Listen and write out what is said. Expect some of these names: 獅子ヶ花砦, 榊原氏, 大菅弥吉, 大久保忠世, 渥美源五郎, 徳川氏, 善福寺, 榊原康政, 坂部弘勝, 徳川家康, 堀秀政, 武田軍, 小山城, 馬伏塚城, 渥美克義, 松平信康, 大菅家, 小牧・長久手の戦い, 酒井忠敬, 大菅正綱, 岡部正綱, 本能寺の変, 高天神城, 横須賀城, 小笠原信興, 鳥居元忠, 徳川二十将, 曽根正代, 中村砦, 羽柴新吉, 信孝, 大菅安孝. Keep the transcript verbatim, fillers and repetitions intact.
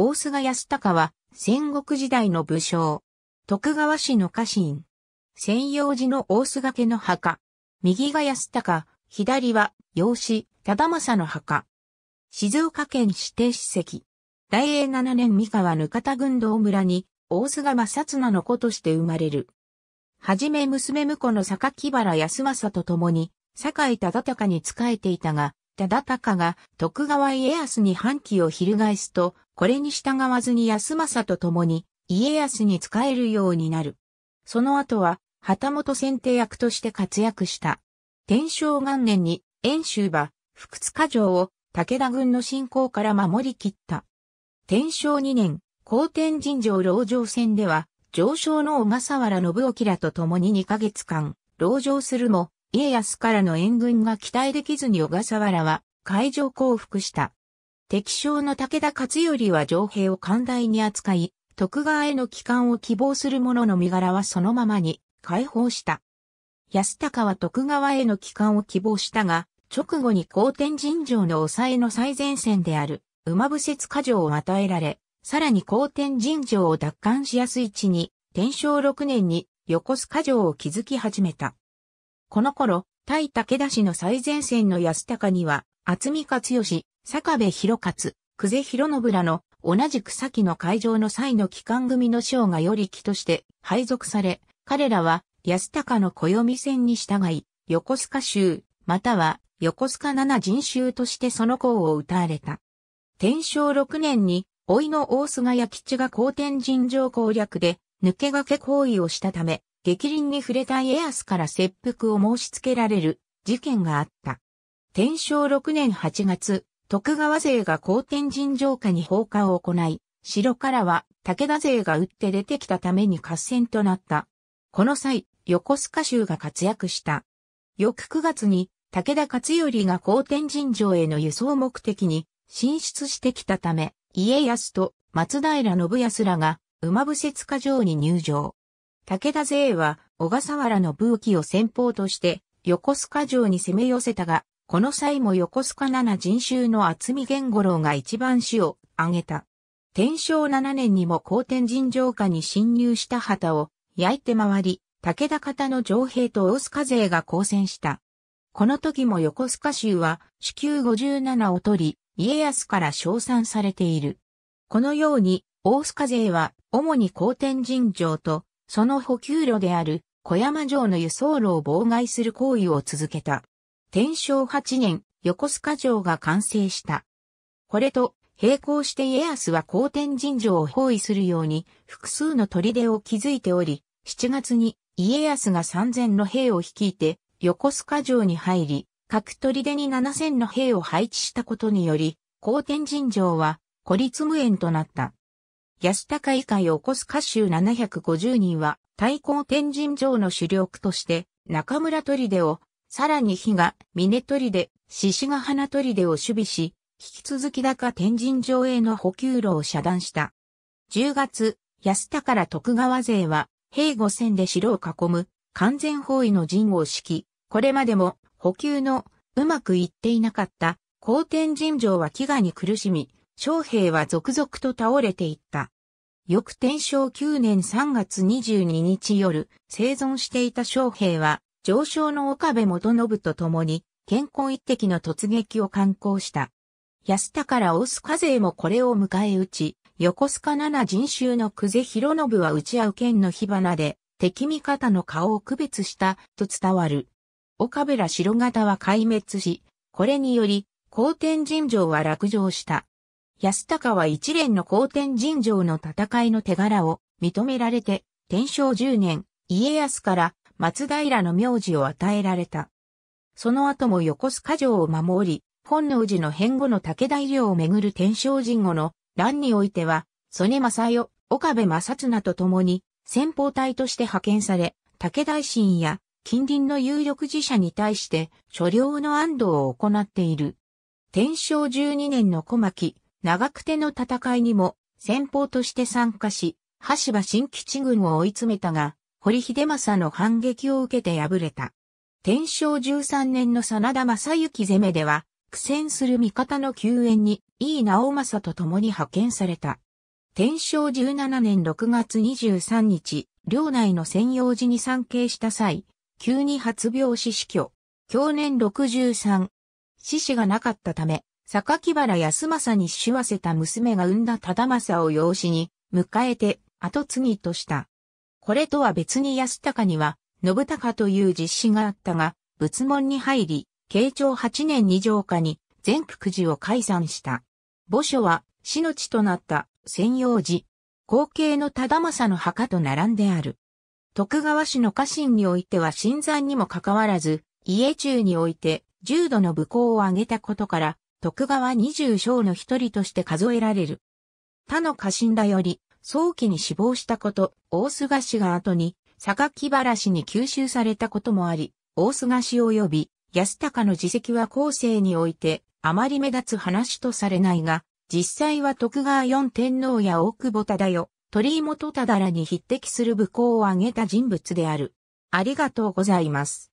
大菅安孝は戦国時代の武将。徳川氏の家臣。専用寺の大菅家の墓。右が安孝、左は養子、忠政の墓。静岡県指定史跡。大永ななねん三河額田郡道村に大菅正綱の子として生まれる。はじめ娘婿の榊原康政と共に酒井忠敬に仕えていたが、忠敬が徳川家康に反旗を翻すと、これに従わずに康政と共に家康に仕えるようになる。その後は旗本選定役として活躍した。天正元年に遠州馬、福塚城を武田軍の侵攻から守り切った。天正にねん、高天神城籠城戦では、城将の小笠原信興らと共ににかげつかん、籠城するも、家康からの援軍が期待できずに小笠原は海上降伏した。敵将の武田勝頼は城兵を寛大に扱い、徳川への帰還を希望する者の身柄はそのままに解放した。安孝は徳川への帰還を希望したが、直後に高天神城の抑えの最前線である馬伏塚城を与えられ、さらに高天神城を奪還しやすい位置に、天正ろくねんに横須賀城を築き始めた。この頃、対武田氏の最前線の安孝には、渥美克義、坂部弘勝、久世弘信らの、同じく先の海上の際の帰還組の将が与力として配属され、彼らは安孝の暦線に従い、横須賀衆、または横須賀七人衆としてその功を歌われた。天正ろくねんに、甥の大菅弥吉が高天神城攻略で、抜け駆け行為をしたため、逆鱗に触れた家康から切腹を申し付けられる事件があった。天正ろくねんはちがつ、徳川勢が高天神城下に放火を行い、城からは武田勢が打って出てきたために合戦となった。この際、横須賀衆が活躍した。翌くがつに武田勝頼が高天神城への輸送目的に進出してきたため、家康と松平信康らが馬伏塚城に入城。武田勢は小笠原信興を先鋒として横須賀城に攻め寄せたが、この際も横須賀七人衆の渥美源五郎が一番死を挙げた。天正ななねんにも高天神城下に侵入した旗を焼いて回り、武田方の城兵と大須賀勢が交戦した。この時も横須賀衆は子宮ごじゅうななを取り、家康から称賛されている。このように大須賀勢は主に高天神城と、その補給路である小山城の輸送路を妨害する行為を続けた。天正はちねん、横須賀城が完成した。これと並行して家康は高天神城を包囲するように複数の砦を築いており、しちがつに家康がさんぜんの兵を率いて横須賀城に入り、各砦にななせんの兵を配置したことにより、高天神城は孤立無援となった。安孝以下横須賀衆ななひゃくごじゅうにんは対高天神城の主力として中村砦を、さらに比嘉、峰砦、獅子ヶ花砦を守備し、引き続き高天神城への補給路を遮断した。じゅうがつ、安孝ら徳川勢は兵ごせんで城を囲む完全包囲の陣を敷き、これまでも補給のうまくいっていなかった高天神城は飢餓に苦しみ、将兵は続々と倒れていった。翌天正くねんさんがつにじゅうににち夜、生存していた将兵は、上将の岡部元信と共に、健康一滴の突撃を敢行した。安孝ら大須賀勢もこれを迎え撃ち、横須賀七人衆の久世弘信は打ち合う剣の火花で、敵味方の顔を区別した、と伝わる。岡部ら城方は壊滅し、これにより、高天神城は落城した。安孝は一連の高天神城の戦いの手柄を認められて、天正じゅうねん、家康から松平の名字を与えられた。その後も横須賀城を守り、本能寺の変後の武田医療をめぐる天正神後の乱においては、曽根正代、岡部正綱と共に先鋒隊として派遣され、武田維新や近隣の有力寺社に対して所領の安堵を行っている。天正じゅうにねんの小牧、長久手の戦いにも先鋒として参加し、羽柴新吉軍を追い詰めたが、堀秀政の反撃を受けて敗れた。天正じゅうさんねんの真田昌幸攻めでは、苦戦する味方の救援に井伊直政と共に派遣された。天正じゅうななねんろくがつにじゅうさんにち、領内の専用寺に参詣した際、急に発病し死去。享年ろくじゅうさん。子嗣がなかったため、榊原康政に仕わせた娘が産んだ忠政を養子に迎えて跡継ぎとした。これとは別に安高には、信孝という実子があったが、仏門に入り、慶長はちねんに城下に善福寺を開山した。墓所は死の地となった専用寺。後継の忠政の墓と並んである。徳川氏の家臣においては新参にもかかわらず、家中において重度の武功を挙げたことから、徳川二十将の一人として数えられる。他の家臣らより、早期に死亡したこと、大菅氏が後に、榊原氏に吸収されたこともあり、大菅氏及び、安高の事績は後世において、あまり目立つ話とされないが、実際は徳川四天王や大久保忠世、鳥居元忠らに匹敵する武功を挙げた人物である。ありがとうございます。